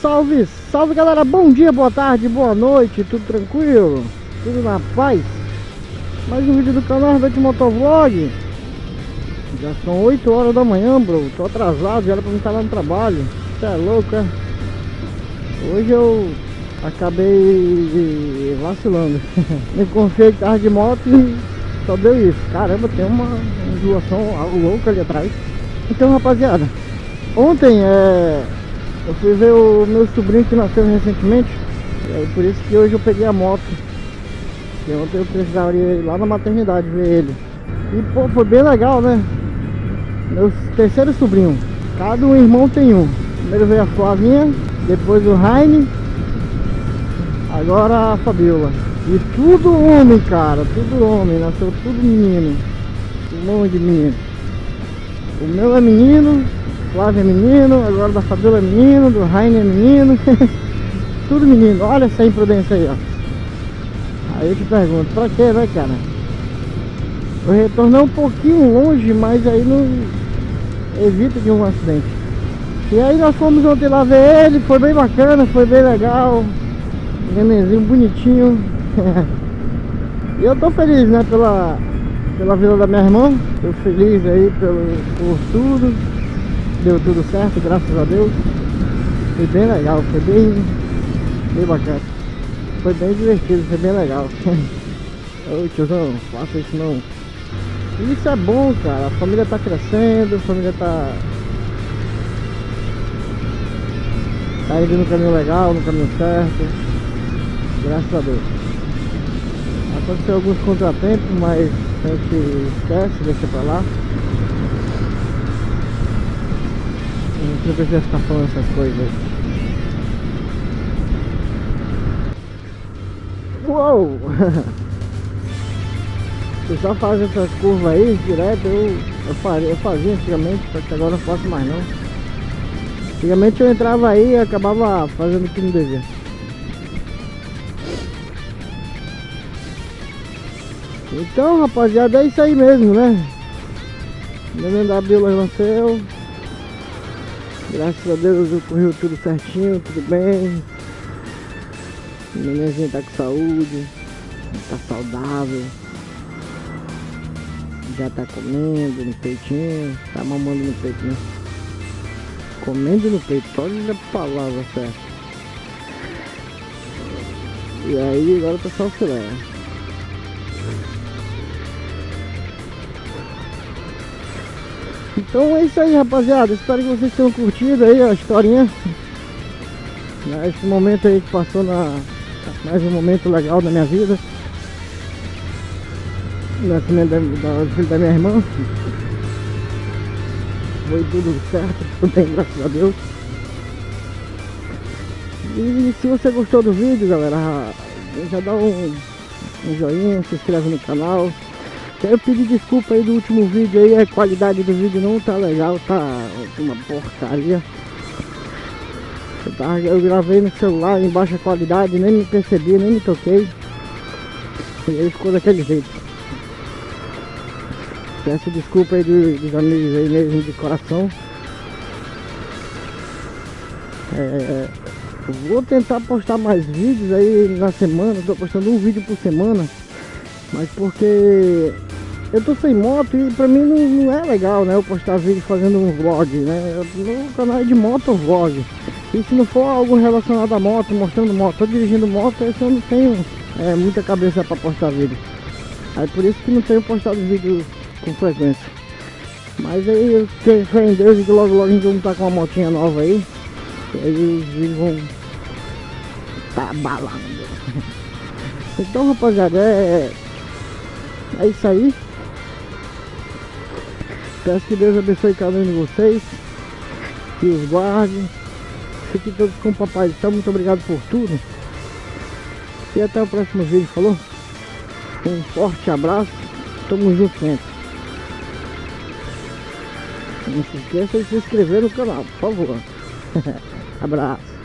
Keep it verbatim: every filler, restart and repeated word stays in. Salve, salve galera, bom dia, boa tarde, boa noite, tudo tranquilo? Tudo na paz? Mais um vídeo do canal Rebete Motovlog. Já são oito horas da manhã, bro, tô atrasado, já era pra mim estar lá no trabalho. Você é louco, é? Hoje eu acabei vacilando. Me confiei de tarde de moto e só deu isso. Caramba, tem uma ondulação louca ali atrás. Então, rapaziada, ontem é... eu fui ver o meu sobrinho que nasceu recentemente, é por isso que hoje eu peguei a moto, porque ontem eu precisava ir lá na maternidade ver ele. E pô, foi bem legal, né? Meu terceiro sobrinho, cada um irmão tem um. Primeiro veio a Flavinha, depois o Raine, agora a Fabiola. E tudo homem, cara, tudo homem, nasceu tudo menino, um monte de menino. O meu é menino, Flávio é menino, agora da Fabiola é menino, do Raine é menino. Tudo menino, olha essa imprudência aí, ó. Aí eu te pergunto, pra que, né, cara? O retorno é um pouquinho longe, mas aí não evita de um acidente. E aí nós fomos ontem lá ver ele, foi bem bacana, foi bem legal. Nenenzinho bonitinho. E eu tô feliz, né, pela, pela vida da minha irmã. Tô feliz aí pelo, por tudo. Deu tudo certo, graças a Deus. Foi bem legal, foi bem, bem bacana. Foi bem divertido, foi bem legal. Ô tiozão, faça isso não. Isso é bom, cara. A família tá crescendo, a família tá... tá indo no caminho legal, no caminho certo. Graças a Deus. Aconteceu alguns contratempos, mas a gente esquece, deixa pra lá. Não precisa ficar falando essas coisas. Uou! O pessoal faz essas curvas aí direto. Eu, eu, faria, eu fazia antigamente, só que agora não faço mais não. Antigamente eu entrava aí e acabava fazendo o que não devia. Então, rapaziada, é isso aí mesmo, né? O neném da Bila nasceu. Graças a Deus ocorreu tudo certinho, tudo bem. O nenenzinho tá com saúde, tá saudável. Já tá comendo no peitinho, tá mamando no peitinho. Comendo no peito, olha a palavra certa. E aí agora tá só o filé. Então é isso aí, rapaziada, espero que vocês tenham curtido aí a historinha. Esse momento aí que passou na... mais um momento legal da minha vida. O nascimento do filho da minha irmã. Foi tudo certo, tudo bem, graças a Deus. E se você gostou do vídeo, galera, já dá um, um joinha, se inscreve no canal. Quero pedir desculpa aí do último vídeo aí, a qualidade do vídeo não tá legal, tá uma porcaria. Eu, tava, eu gravei no celular em baixa qualidade, nem me percebi, nem me toquei. E aí ficou daquele jeito. Peço desculpa aí dos, dos amigos aí mesmo de coração. É, vou tentar postar mais vídeos aí na semana, tô postando um vídeo por semana. Mas porque eu tô sem moto e pra mim não, não é legal, né? Eu postar vídeo fazendo um vlog, né? Meu canal é de motovlog. E se não for algo relacionado à moto, mostrando moto, tô dirigindo moto, eu não tenho é, muita cabeça pra postar vídeo. Aí por isso que não tenho postado vídeo com frequência. Mas aí eu tenho fé em Deus que logo logo a gente vai estar com uma motinha nova aí. E aí os vídeos vão... tá balando. Então, rapaziada, é... é isso aí. Peço que Deus abençoe cada um de vocês, que os guarde. Fiquem todos com o Papai do Céu. Muito obrigado por tudo. E até o próximo vídeo, falou? Um forte abraço. Tamo junto sempre. Não se esqueça de se inscrever no canal, por favor. Abraço.